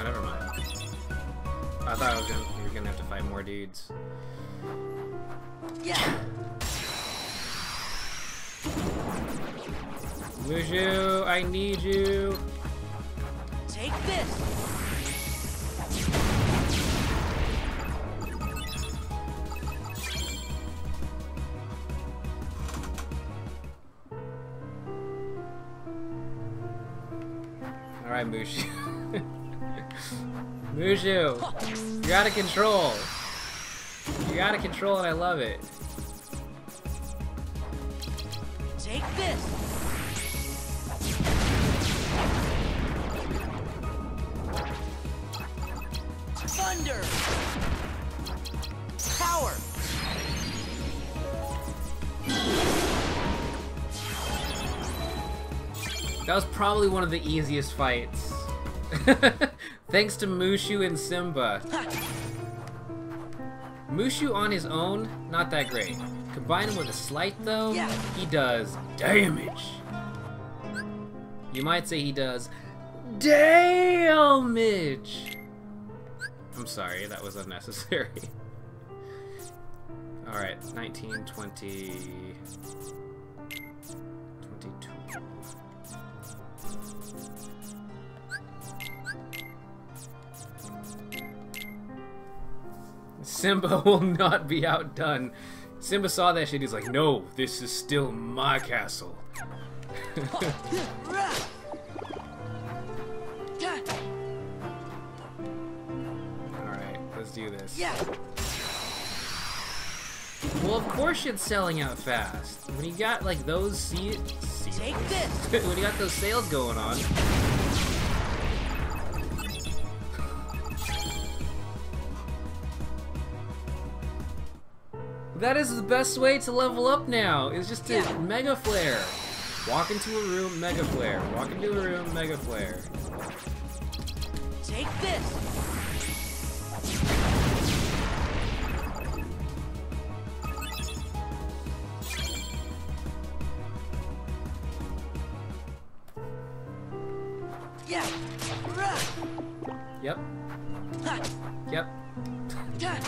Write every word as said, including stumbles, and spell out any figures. Oh, never mind. I thought I was gonna, we were gonna have to fight more dudes. Yeah. Mushu, I need you. Take this. All right, Mushu. Mushu, you're out of control. You're out of control, and I love it. Take this. Thunder Power. That was probably one of the easiest fights. Thanks to Mushu and Simba. Mushu on his own, not that great. Combined with a slight though, yeah. He does damage. You might say he does damage. I'm sorry, that was unnecessary. Alright, nineteen, twenty, twenty-two. Simba will not be outdone. Simba saw that shit, he's like, no, this is still my castle. Alright, let's do this. Yeah. Well, of course shit's selling out fast. When you got like those seals, when you got those sales going on. That is the best way to level up now, is just to yeah. Mega Flare. Walk into a room, Mega Flare. Walk into a room, Mega Flare. Take this! Yeah. Yep. Yep.